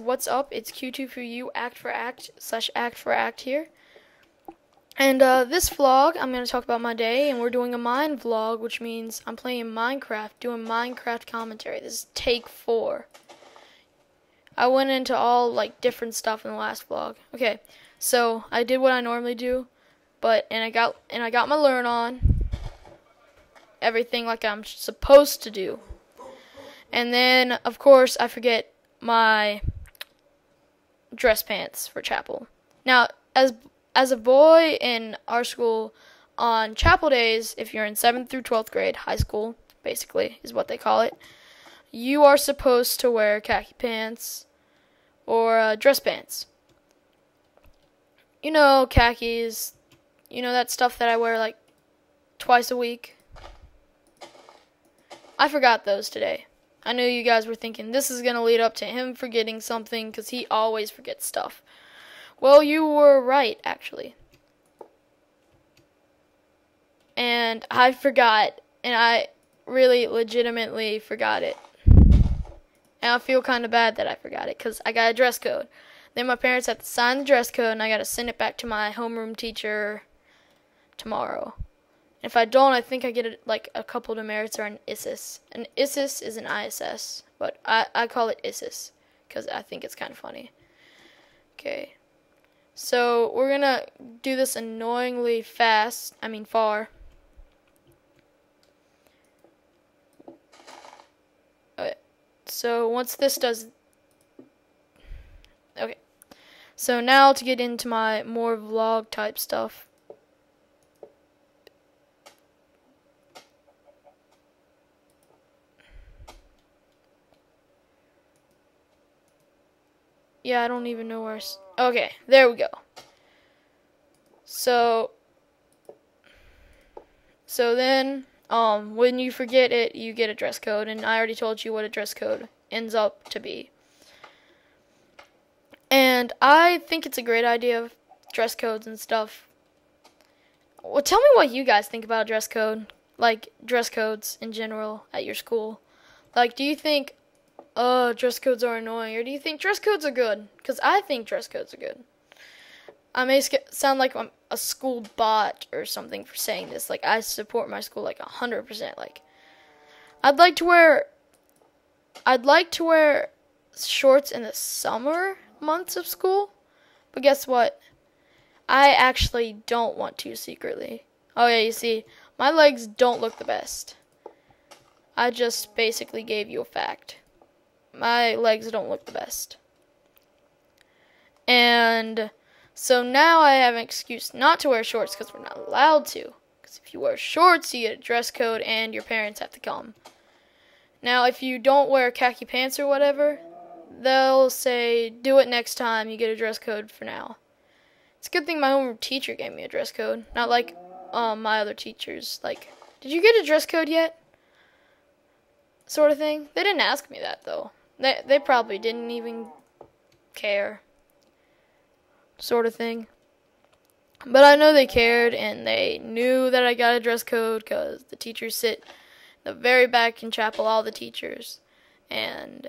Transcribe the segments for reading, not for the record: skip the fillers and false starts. What's up? It's Q2 for you, act4act slash act4act here. And this vlog, I'm going to talk about my day, and we're doing a mine vlog, which means I'm playing Minecraft, doing Minecraft commentary. This is take 4. I went into all different stuff in the last vlog. Okay, so I did what I normally do, and I got my learn on, everything like I'm supposed to do, and then of course I forget my dress pants for chapel. Now, as a boy in our school, on chapel days, if you're in 7th through 12th grade, high school basically is what they call it, you are supposed to wear khaki pants or dress pants. You know, khakis, you know, that stuff that I wear like twice a week. I forgot those today. I know you guys were thinking this is going to lead up to him forgetting something because he always forgets stuff. Well, you were right, actually. And I forgot, and I really legitimately forgot it. And I feel kind of bad that I forgot it because I got a dress code. Then my parents had to sign the dress code, and I got to send it back to my homeroom teacher tomorrow. If I don't, I think I get a couple demerits or an ISIS. An ISIS is an ISS, but I call it ISIS because I think it's kind of funny. Okay, so we're going to do this annoyingly fast, I mean far. Okay, so once this does... Okay, so now to get into my more vlog type stuff. Yeah, I don't even know where. Okay, there we go. So then, when you forget it, you get a dress code, and I already told you what a dress code ends up to be. And I think it's a great idea of dress codes and stuff. Well, tell me what you guys think about a dress code, like dress codes in general at your school. Like, do you think? Oh, dress codes are annoying, or do you think dress codes are good? Because I think dress codes are good. I may sound like I'm a school bot or something for saying this. Like, I support my school like 100%. Like, I'd like to wear shorts in the summer months of school, but guess what? I actually don't want to secretly. Oh yeah, you see, my legs don't look the best. I just basically gave you a fact. My legs don't look the best. And so now I have an excuse not to wear shorts because we're not allowed to. Because if you wear shorts, you get a dress code and your parents have to come. Now, if you don't wear khaki pants or whatever, they'll say, do it next time, you get a dress code for now. It's a good thing my homeroom teacher gave me a dress code. Not like my other teachers. Like, did you get a dress code yet? Sort of thing. They didn't ask me that, though. They probably didn't even care, sort of thing. But I know they cared, and they knew that I got a dress code because the teachers sit in the very back in chapel, all the teachers. And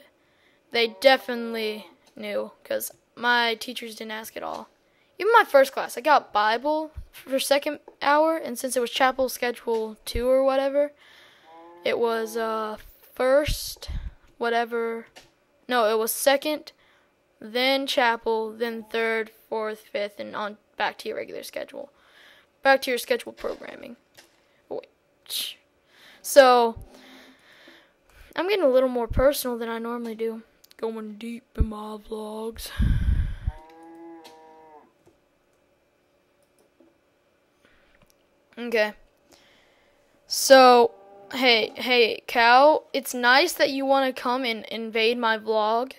they definitely knew because my teachers didn't ask at all. Even my first class, I got Bible for second hour, and since it was chapel schedule 2 or whatever, it was first... whatever, no, it was second, then chapel, then third, fourth, fifth, and on back to your regular schedule, back to your schedule programming. Which, so I'm getting a little more personal than I normally do, going deep in my vlogs. Okay, so. Hey, cow, it's nice that you want to come and invade my vlog,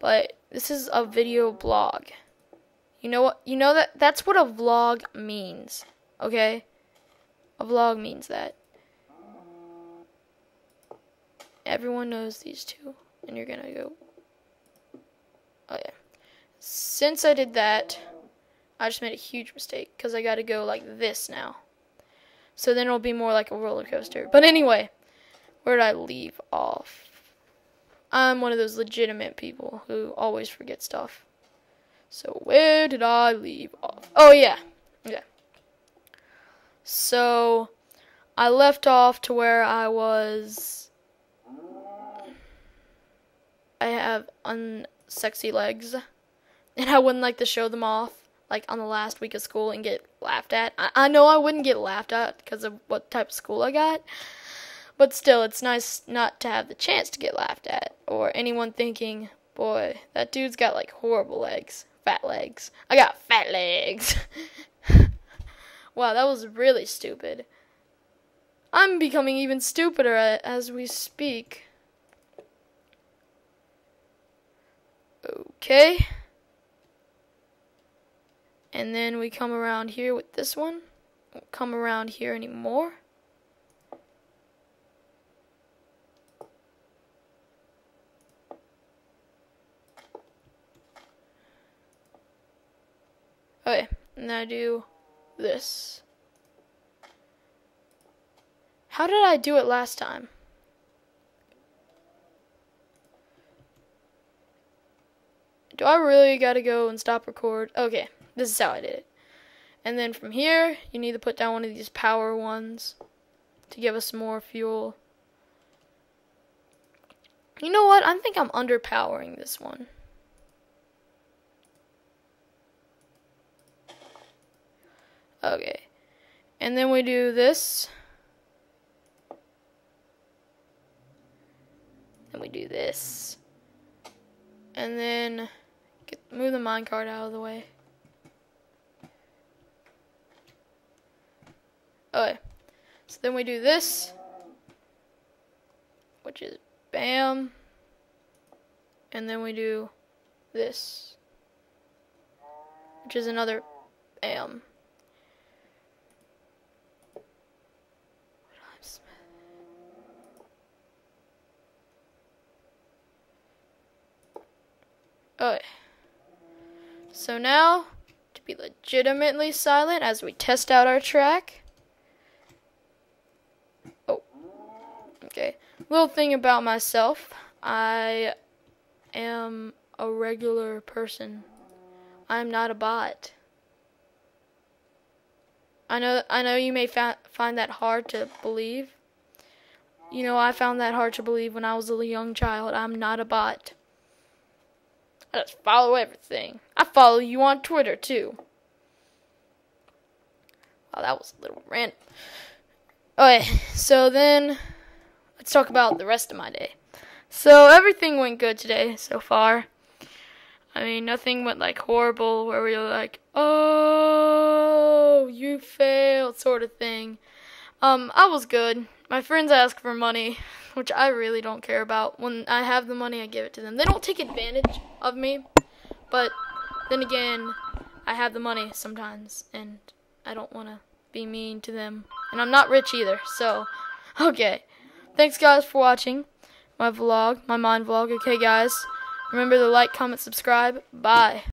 but this is a video blog. You know what? You know that's what a vlog means, okay? A vlog means that. Everyone knows these two, and you're gonna go... Oh, yeah. Since I did that, I just made a huge mistake, because I gotta go like this now. So then it'll be more like a roller coaster. But anyway, where did I leave off? I'm one of those legitimate people who always forget stuff. So where did I leave off? Oh, yeah. Yeah. So I left off to where I was... I have unsexy legs. And I wouldn't like to show them off, like, on the last week of school and get laughed at. I know I wouldn't get laughed at because of what type of school I got. But still, it's nice not to have the chance to get laughed at. Or anyone thinking, boy, that dude's got, like, horrible legs. Fat legs. I got fat legs. Wow, that was really stupid. I'm becoming even stupider as we speak. Okay. And then we come around here with this one. Won't come around here anymore. Okay, and I do this. How did I do it last time? Do I really gotta go and stop record? Okay, this is how I did it. And then from here, you need to put down one of these power ones to give us more fuel. You know what? I think I'm underpowering this one. Okay, and then we do this, and we do this, and then move the minecart out of the way. Okay, so then we do this, which is bam, and then we do this, which is another bam. Okay, so now, to be legitimately silent as we test out our track. Oh, okay. Little thing about myself, I am a regular person. I'm not a bot. I know you may find that hard to believe. You know, I found that hard to believe when I was a young child. I'm not a bot. I just follow everything. I follow you on Twitter, too. Wow, that was a little rant. Okay, so then, let's talk about the rest of my day. So, everything went good today, so far. I mean, nothing went, like, horrible, where we were like, oh, you failed, sort of thing. I was good. My friends ask for money, which I really don't care about. When I have the money, I give it to them. They don't take advantage of me, but then again, I have the money sometimes, and I don't want to be mean to them. And I'm not rich either, so, okay. Thanks, guys, for watching my vlog, my mind vlog. Okay, guys, remember to like, comment, subscribe. Bye.